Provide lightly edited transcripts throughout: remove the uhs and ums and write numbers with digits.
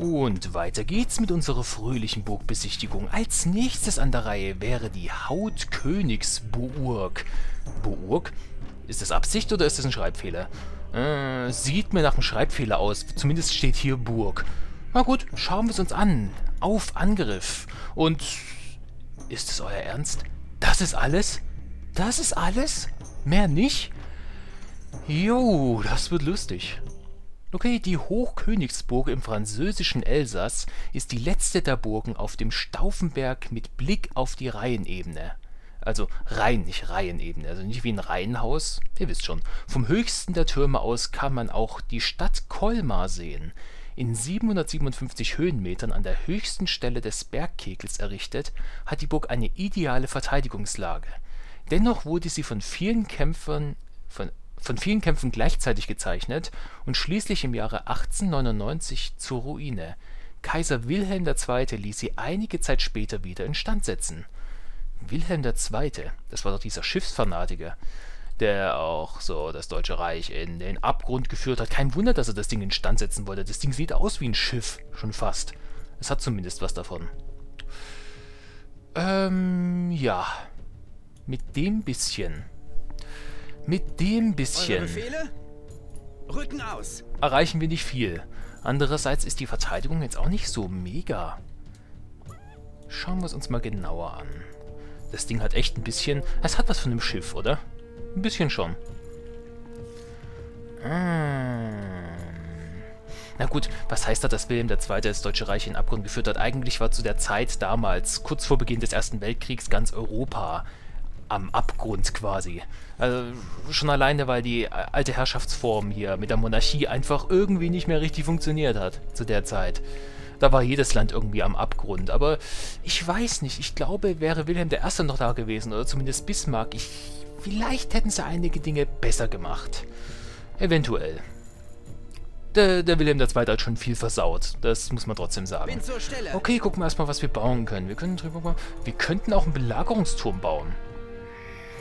Und weiter geht's mit unserer fröhlichen Burgbesichtigung. Als nächstes an der Reihe wäre die Hochkönigsburg. Burg? Ist das Absicht oder ist das ein Schreibfehler? Sieht mir nach einem Schreibfehler aus. Zumindest steht hier Burg. Na gut, schauen wir es uns an. Auf Angriff. Und ist es euer Ernst? Das ist alles? Das ist alles? Mehr nicht? Jo, das wird lustig. Okay, die Hochkönigsburg im französischen Elsass ist die letzte der Burgen auf dem Staufenberg mit Blick auf die Rheinebene. Also Rhein, nicht Reihenebene, also nicht wie ein Reihenhaus, ihr wisst schon. Vom höchsten der Türme aus kann man auch die Stadt Colmar sehen. In 757 Höhenmetern an der höchsten Stelle des Bergkegels errichtet, hat die Burg eine ideale Verteidigungslage. Dennoch wurde sie von vielen Kämpfern gleichzeitig gezeichnet und schließlich im Jahre 1899 zur Ruine. Kaiser Wilhelm II. Ließ sie einige Zeit später wieder instand setzen. Wilhelm II., das war doch dieser Schiffsfanatiker, der auch so das Deutsche Reich in den Abgrund geführt hat. Kein Wunder, dass er das Ding instand setzen wollte. Das Ding sieht aus wie ein Schiff, schon fast. Es hat zumindest was davon. Ja. Mit dem bisschen. Eure Befehle? Rücken aus. Erreichen wir nicht viel. Andererseits ist die Verteidigung jetzt auch nicht so mega. Schauen wir es uns mal genauer an. Das Ding hat echt ein bisschen... Es hat was von einem Schiff, oder? Ein bisschen schon. Na gut, was heißt das, dass Wilhelm II. Das Deutsche Reich in den Abgrund geführt hat? Eigentlich war zu der Zeit damals, kurz vor Beginn des Ersten Weltkriegs, ganz Europa am Abgrund quasi. Also schon alleine, weil die alte Herrschaftsform hier mit der Monarchie einfach irgendwie nicht mehr richtig funktioniert hat zu der Zeit. Da war jedes Land irgendwie am Abgrund. Aber ich weiß nicht. Ich glaube, wäre Wilhelm I. noch da gewesen. Oder zumindest Bismarck. Vielleicht hätten sie einige Dinge besser gemacht. Eventuell. Der Wilhelm II. Hat schon viel versaut. Das muss man trotzdem sagen. Bin zur Stelle. Okay, gucken wir erstmal, was wir bauen können. Wir können drüber bauen. Wir könnten auch einen Belagerungsturm bauen.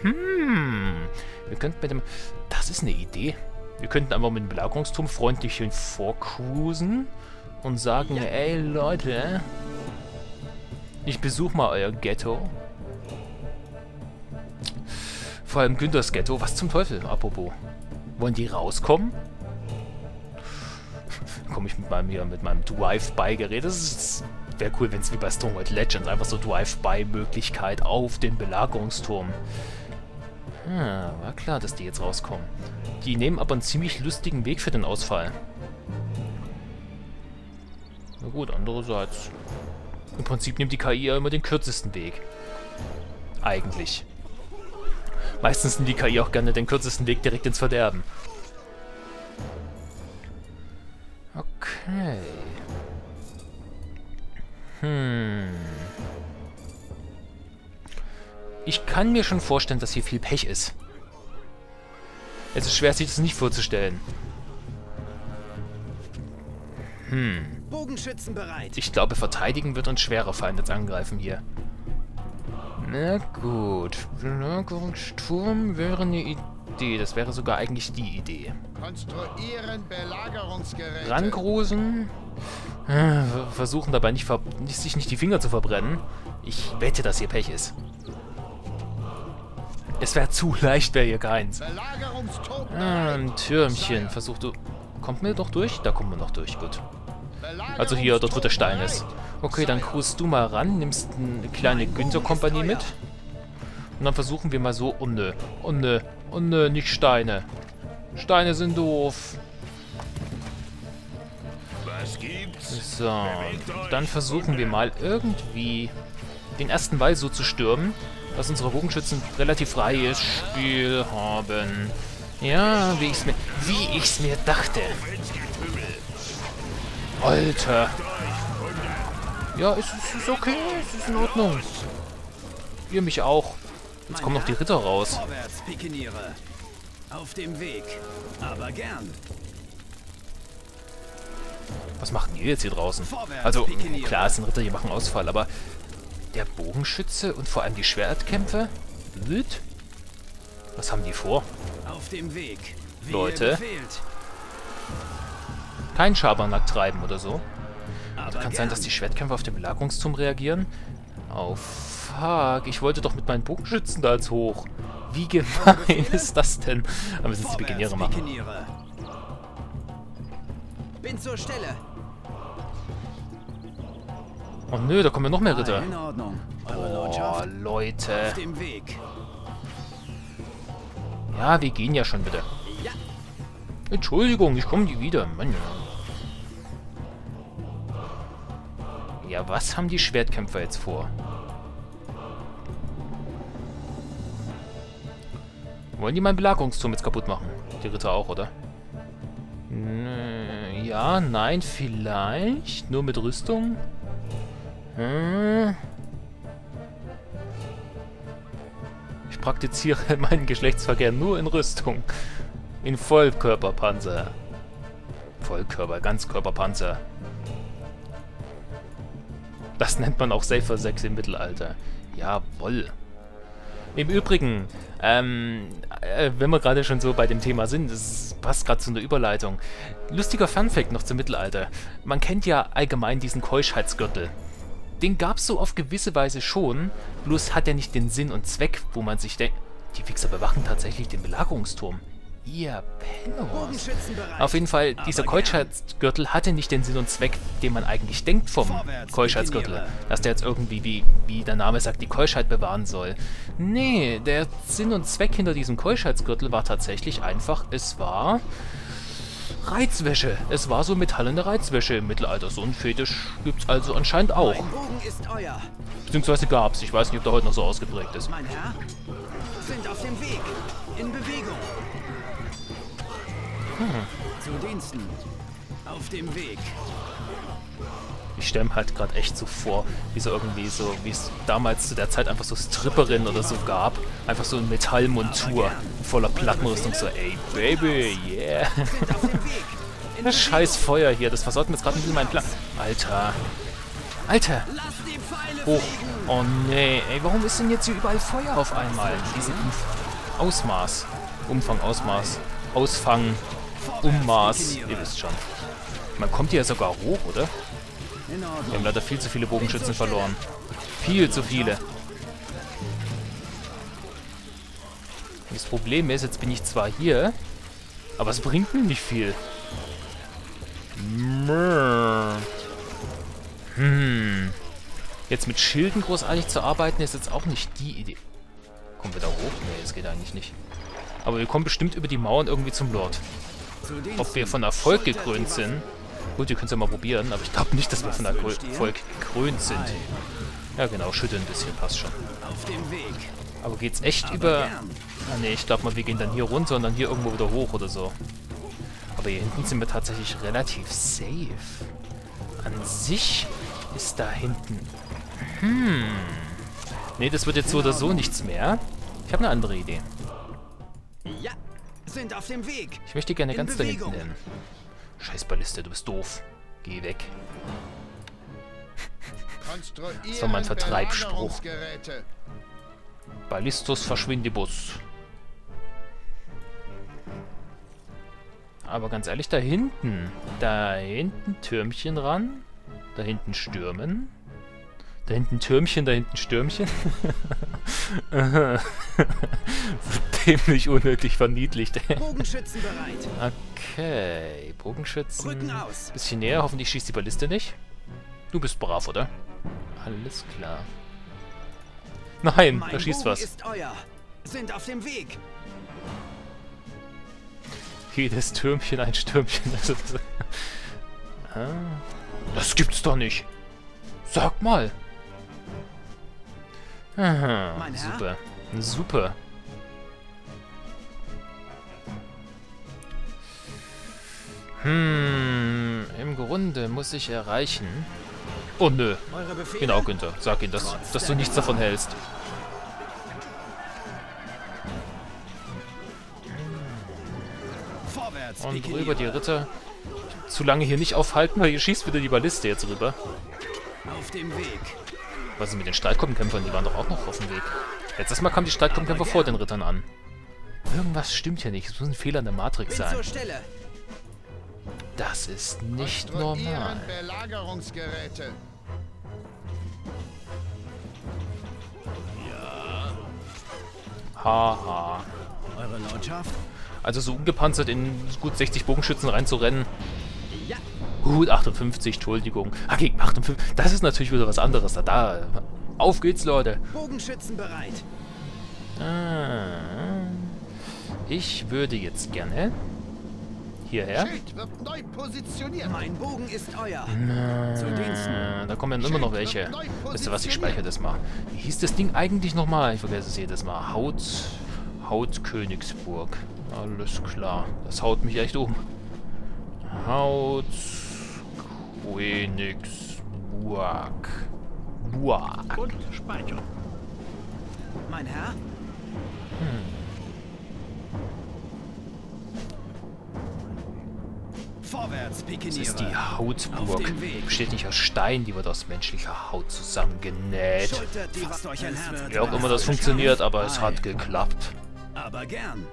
Wir könnten mit dem... Das ist eine Idee. Wir könnten einfach mit dem Belagerungsturm freundlich hinvorcruisen. Und sagen, ja. Ey Leute, ich besuche mal euer Ghetto. Vor allem Günthers Ghetto. Was zum Teufel, apropos. Wollen die rauskommen? Komme ich mit meinem Drive-By-Gerät. Das wäre cool, wenn es wie bei Stormwind Legends einfach so Drive-By-Möglichkeit auf den Belagerungsturm. War klar, dass die jetzt rauskommen. Die nehmen aber einen ziemlich lustigen Weg für den Ausfall. Na gut, andererseits. Im Prinzip nimmt die KI ja immer den kürzesten Weg. Eigentlich. Meistens nimmt die KI auch gerne den kürzesten Weg direkt ins Verderben. Okay. Ich kann mir schon vorstellen, dass hier viel Pech ist. Es ist schwer, sich das nicht vorzustellen. Bogenschützen bereit. Ich glaube, verteidigen wird uns schwerer fallen als angreifen hier. Na gut. Belagerungsturm wäre eine Idee. Das wäre sogar eigentlich die Idee. Konstruieren Belagerungsgeräte. Rangrusen. Versuchen dabei sich nicht die Finger zu verbrennen. Ich wette, dass hier Pech ist. Es wäre zu leicht, wäre hier keins. Belagerungsturm. Türmchen. Versuch du... Kommt mir doch durch? Da kommen wir noch durch, gut. Also hier, dort wo der Stein ist. Okay, dann cruist du mal ran, nimmst eine kleine Günther-Kompanie mit. Und dann versuchen wir mal so, oh nö, nicht Steine. Steine sind doof. So, dann versuchen wir mal irgendwie den ersten Wall so zu stürmen, dass unsere Bogenschützen relativ freies Spiel haben. Ja, wie ich's mir dachte. Alter. Ja, es ist okay. Es ist in Ordnung. Ihr mich auch. Jetzt kommen noch die Ritter raus. Auf dem Weg. Aber gern. Was macht ihr jetzt hier draußen? Also, klar, es sind Ritter, die machen Ausfall, aber der Bogenschütze und vor allem die Schwertkämpfe? Blöd. Was haben die vor? Auf dem Weg. Leute. Kein Schabernack treiben oder so. Also kann es sein, dass die Schwertkämpfer auf den Belagerungsturm reagieren? Oh, fuck. Ich wollte doch mit meinen Bogenschützen da jetzt hoch. Wie gemein ist das denn? Aber wir sind die Pikeniere machen. Bin zur Stelle. Oh nö, da kommen ja noch mehr Ritter. Boah, Leute. Ja, wir gehen ja schon, bitte. Entschuldigung, ich komme nie wieder. Mann, ja. Ja, was haben die Schwertkämpfer jetzt vor? Wollen die meinen Belagerungsturm jetzt kaputt machen? Die Ritter auch, oder? Ja, nein, vielleicht. Nur mit Rüstung? Hm. Ich praktiziere meinen Geschlechtsverkehr nur in Rüstung. In Vollkörperpanzer. Ganzkörperpanzer. Das nennt man auch Safer Sex im Mittelalter. Jawoll. Im Übrigen, wenn wir gerade schon so bei dem Thema sind, das passt gerade zu einer Überleitung. Lustiger Funfact noch zum Mittelalter. Man kennt ja allgemein diesen Keuschheitsgürtel. Den gab's so auf gewisse Weise schon, bloß hat er nicht den Sinn und Zweck, wo man sich denkt... Die Wichser bewachen tatsächlich den Belagerungsturm. Ihr Pennerhorst. Auf jeden Fall, dieser Keuschheitsgürtel hatte nicht den Sinn und Zweck, den man eigentlich denkt vom Keuschheitsgürtel. Dass der jetzt irgendwie, wie der Name sagt, die Keuschheit bewahren soll. Nee, der Sinn und Zweck hinter diesem Keuschheitsgürtel war tatsächlich einfach, es war... Reizwäsche. Es war so metallene Reizwäsche im Mittelalter. So ein Fetisch gibt's also anscheinend auch. Mein Bogen ist euer. Beziehungsweise gab's. Ich weiß nicht, ob der heute noch so ausgeprägt ist. Mein Herr, sind auf dem Weg. In Bewegung. Zu Diensten. Auf dem Weg. Ich stelle mir halt gerade echt so vor, wie so irgendwie so, wie es damals zu der Zeit einfach so Stripperin oder so gab. Einfach so eine Metallmontur voller Plattenrüstung. So, ey, Baby, yeah. Das scheiß Feuer hier, das versorgt mir jetzt gerade ein bisschen meinen Plan. Alter. Alter. Hoch. Oh, nee. Ey, warum ist denn jetzt hier überall Feuer auf einmal? Diesen Ausmaß. Umfang, Ausmaß. Ausfang. Ummaß. Ihr wisst schon. Man kommt hier ja sogar hoch, oder? Wir haben leider viel zu viele Bogenschützen verloren. Viel zu viele. Das Problem ist, jetzt bin ich zwar hier, aber es bringt mir nicht viel. Hm. Jetzt mit Schilden großartig zu arbeiten, ist jetzt auch nicht die Idee. Kommen wir da hoch? Nee, das geht eigentlich nicht. Aber wir kommen bestimmt über die Mauern irgendwie zum Lord. Ob wir von Erfolg gekrönt sind... Gut, ihr könnt es ja mal probieren, aber ich glaube nicht, dass wir von Erfolg gekrönt sind. Ja genau, schütteln ein bisschen, passt schon. Aber geht's echt über... Ah ne, ich glaube mal, wir gehen dann hier runter und dann hier irgendwo wieder hoch oder so. Aber hier hinten sind wir tatsächlich relativ safe. An sich ist da hinten... Hm... Ne, das wird jetzt so oder so nichts mehr. Ich habe eine andere Idee. Ich möchte gerne ganz da hinten hin. Scheiß Balliste, du bist doof. Geh weg. Das war mein Vertreibspruch. Ballistus verschwindibus. Aber ganz ehrlich, da hinten. Da hinten Türmchen ran. Da hinten stürmen. Da hinten Türmchen, da hinten Stürmchen. So dämlich, unnötig, verniedlicht. Bogenschützen bereit. Okay, Bogenschützen. Rücken aus. Bisschen näher, hoffentlich schießt die Balliste nicht. Du bist brav, oder? Alles klar. Nein, mein da schießt Bogen was. Ist euer. Sind auf dem Weg. Jedes Türmchen ein Stürmchen. Das gibt's doch nicht. Sag mal. Aha, super. Super. Hm, im Grunde muss ich erreichen... Oh, nö. Genau, Günther. Sag ihm, dass du nichts davon hältst. Und rüber die Ritter. Zu lange hier nicht aufhalten, weil ihr schießt wieder die Balliste jetzt rüber. Auf dem Weg. Was ist mit den Streitgruppenkämpfern? Die waren doch auch noch auf dem Weg. Letztes Mal kamen die Streitgruppenkämpfer vor den Rittern an. Irgendwas stimmt hier nicht. Es muss ein Fehler in der Matrix sein. Das ist nicht normal. Belagerungsgeräte. Haha. Eure Lordschaft? Also so ungepanzert in gut 60 Bogenschützen reinzurennen. Ja. Gut, 58, Entschuldigung. Ah, gegen 58. Das ist natürlich wieder was anderes. Da. Auf geht's, Leute. Bogenschützen bereit. Ich würde jetzt gerne hierher. Schild wird neu positioniert. Mein Bogen ist euer. Zu Diensten. Da kommen ja immer noch welche. Wisst ihr was, ich speichere das mal. Wie hieß das Ding eigentlich nochmal? Ich vergesse es jedes Mal. Hochkönigsburg. Alles klar. Das haut mich echt um. Hochkönigsburg. Burg. Und Speicher. Mein Herr? Vorwärts, Pikeniere. Das ist die Hautburg. Besteht nicht aus Stein, die wird aus menschlicher Haut zusammengenäht. Wie auch immer das funktioniert, aber es hat geklappt. Aber gern.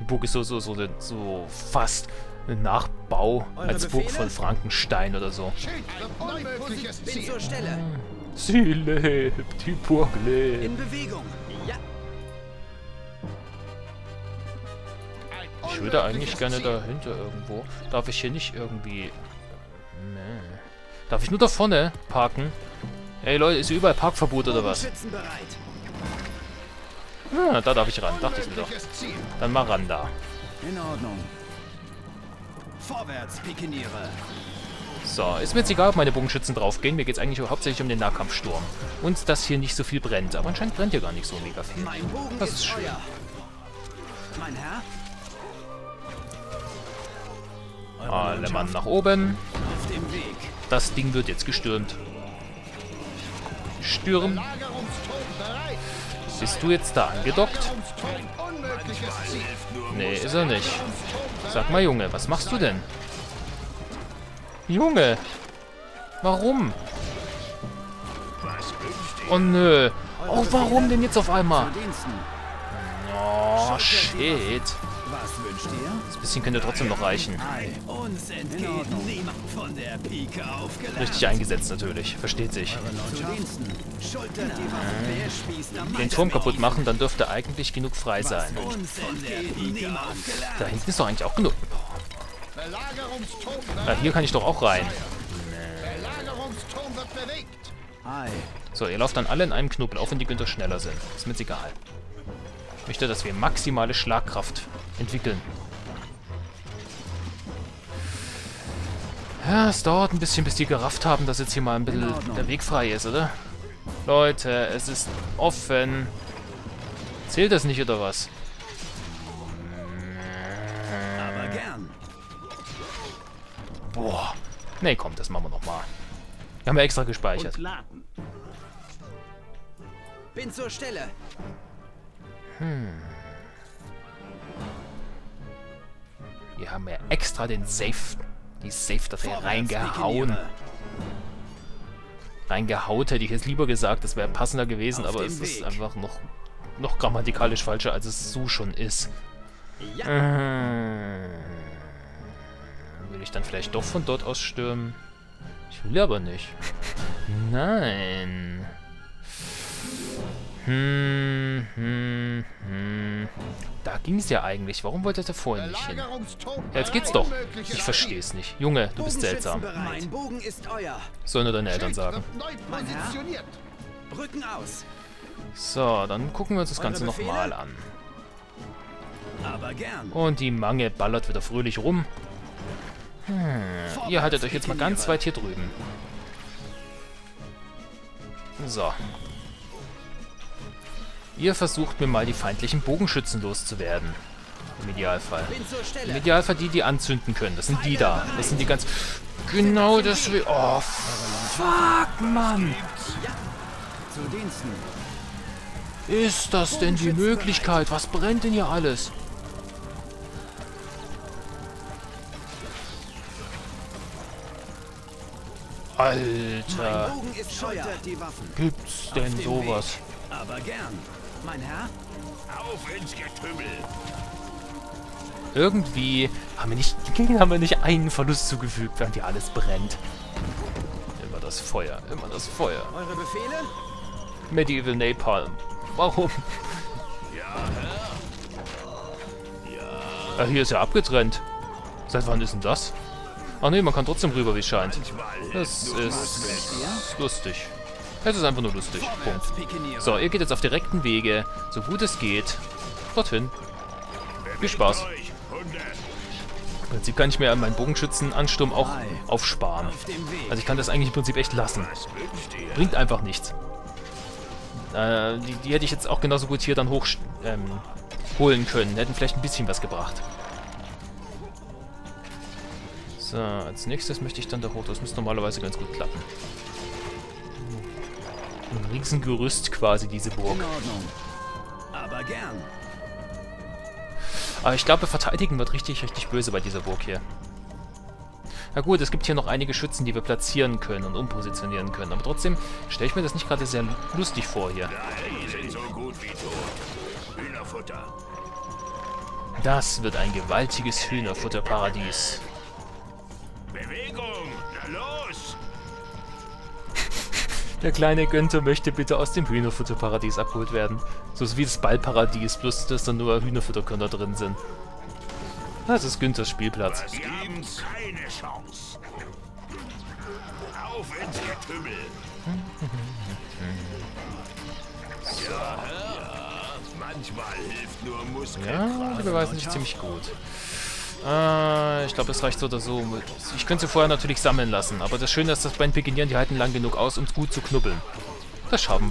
Die Burg ist so fast ein Nachbau als Burg von Frankenstein oder so. Bin zur Stelle. Sie lebt, die Burg lebt. In Bewegung. Ja. Ich würde eigentlich gerne dahinter irgendwo. Darf ich hier nicht irgendwie... Nee. Darf ich nur da vorne parken? Ey Leute, ist hier überall Parkverbot oder was? Ja, da darf ich ran, dachte ich mir doch. Dann mal ran da. In Ordnung. Vorwärts, Pikeniere. So, ist mir jetzt egal, ob meine Bogenschützen draufgehen. Mir geht es eigentlich hauptsächlich um den Nahkampfsturm. Und dass hier nicht so viel brennt. Aber anscheinend brennt hier gar nicht so mega viel. Das ist schön. Mein Herr? Alle Mann nach oben. Das Ding wird jetzt gestürmt. Stürmen. Bist du jetzt da angedockt? Nee, ist er nicht. Sag mal, Junge, was machst du denn? Junge! Warum? Oh, nö. Oh, warum denn jetzt auf einmal? Oh, shit. Das bisschen könnte trotzdem noch reichen. Richtig eingesetzt natürlich, versteht sich. Den Turm kaputt machen, dann dürfte eigentlich genug frei sein. Da hinten ist doch eigentlich auch genug. Ja, hier kann ich doch auch rein. So, ihr lauft dann alle in einem Knubbel, auch wenn die Günther schneller sind. Ist mir egal. Ich möchte, dass wir maximale Schlagkraft entwickeln. Ja, es dauert ein bisschen, bis die gerafft haben, dass jetzt hier mal ein bisschen der Weg frei ist, oder? Leute, es ist offen. Zählt das nicht, oder was? Aber gern. Boah. Nee, komm, das machen wir nochmal. Wir haben ja extra gespeichert. Bin zur Stelle. Wir haben ja extra den Safe, die Safe-Datei reingehauen. Reingehaut hätte ich jetzt lieber gesagt, das wäre passender gewesen, aber es ist einfach noch grammatikalisch falscher, als es so schon ist. Ja. Will ich dann vielleicht doch von dort aus stürmen? Ich will aber nicht. Nein. Da ging es ja eigentlich. Warum wollte er vorhin nicht hin? Ja, jetzt geht's doch. Ich verstehe es nicht. Junge, du bist seltsam. Sollen nur deine Eltern sagen. So, dann gucken wir uns das Ganze nochmal an. Und die Mange ballert wieder fröhlich rum. Ihr haltet euch jetzt mal ganz weit hier drüben. So. Ihr versucht mir mal die feindlichen Bogenschützen loszuwerden. Im Idealfall. Im Idealfall die anzünden können. Das sind die da. Das sind die ganz... Genau das... Oh, fuck, Mann! Ist das denn die Möglichkeit? Was brennt denn hier alles? Alter! Gibt's denn sowas? Aber gern, mein Herr. Auf ins Getümmel. Irgendwie haben wir nicht einen Verlust zugefügt, während hier alles brennt. Immer das Feuer, immer das Feuer. Eure Befehle? Medieval Napalm. Warum? Ja, Herr. Ja. Ah, hier ist ja abgetrennt. Seit wann ist denn das? Ach nee, man kann trotzdem rüber, wie es scheint. Das ist lustig. Es ist einfach nur lustig. Punkt. So, ihr geht jetzt auf direkten Wege, so gut es geht, dorthin. Viel Spaß. Im Prinzip kann ich mir meinen Bogenschützen-Ansturm auch aufsparen. Also ich kann das eigentlich im Prinzip echt lassen. Bringt einfach nichts. Die hätte ich jetzt auch genauso gut hier dann hoch holen können. Hätten vielleicht ein bisschen was gebracht. So, als nächstes möchte ich dann da hoch. Das müsste normalerweise ganz gut klappen. Ein Riesengerüst quasi, diese Burg. In Ordnung. Aber gern. Aber ich glaube, verteidigen wird richtig, richtig böse bei dieser Burg hier. Na gut, es gibt hier noch einige Schützen, die wir platzieren können und umpositionieren können. Aber trotzdem stelle ich mir das nicht gerade sehr lustig vor hier. Die sind so gut wie tot. Hühnerfutter. Das wird ein gewaltiges Hühnerfutterparadies. Bewegung! Na los! Der kleine Günther möchte bitte aus dem Hühnerfutterparadies abgeholt werden. So wie das Ballparadies, bloß dass da nur Hühnerfutterkörner drin sind. Das ist Günthers Spielplatz. Sie haben keine Chance. Auf ins Getümmel. Ja, manchmal hilft nur Muskelkraft. Ja, der Beweis ist ziemlich gut. Ich glaube, es reicht so oder so. Ich könnte sie vorher natürlich sammeln lassen, aber das Schöne ist, dass beim Pikinieren, die halten lang genug aus, um gut zu knubbeln. Das schaben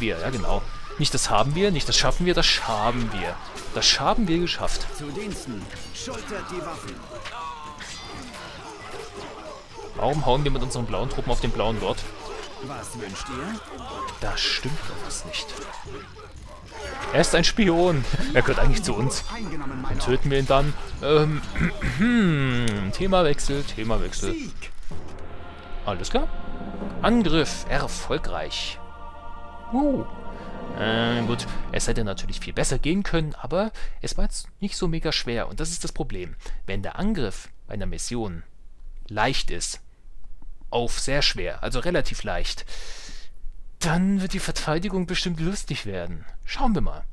wir, ja genau. Nicht das haben wir, nicht das schaffen wir, das schaben wir. Das haben wir geschafft. Zu Diensten. Schultert die Waffen. Warum hauen wir mit unseren blauen Truppen auf den blauen Lord? Was wünscht ihr? Da stimmt doch was nicht. Er ist ein Spion. Er gehört eigentlich zu uns. Dann töten wir ihn dann. Themawechsel. Alles klar. Angriff erfolgreich. Gut, es hätte natürlich viel besser gehen können, aber es war jetzt nicht so mega schwer. Und das ist das Problem. Wenn der Angriff bei einer Mission leicht ist, auf sehr schwer, also relativ leicht, dann wird die Verteidigung bestimmt lustig werden. Schauen wir mal.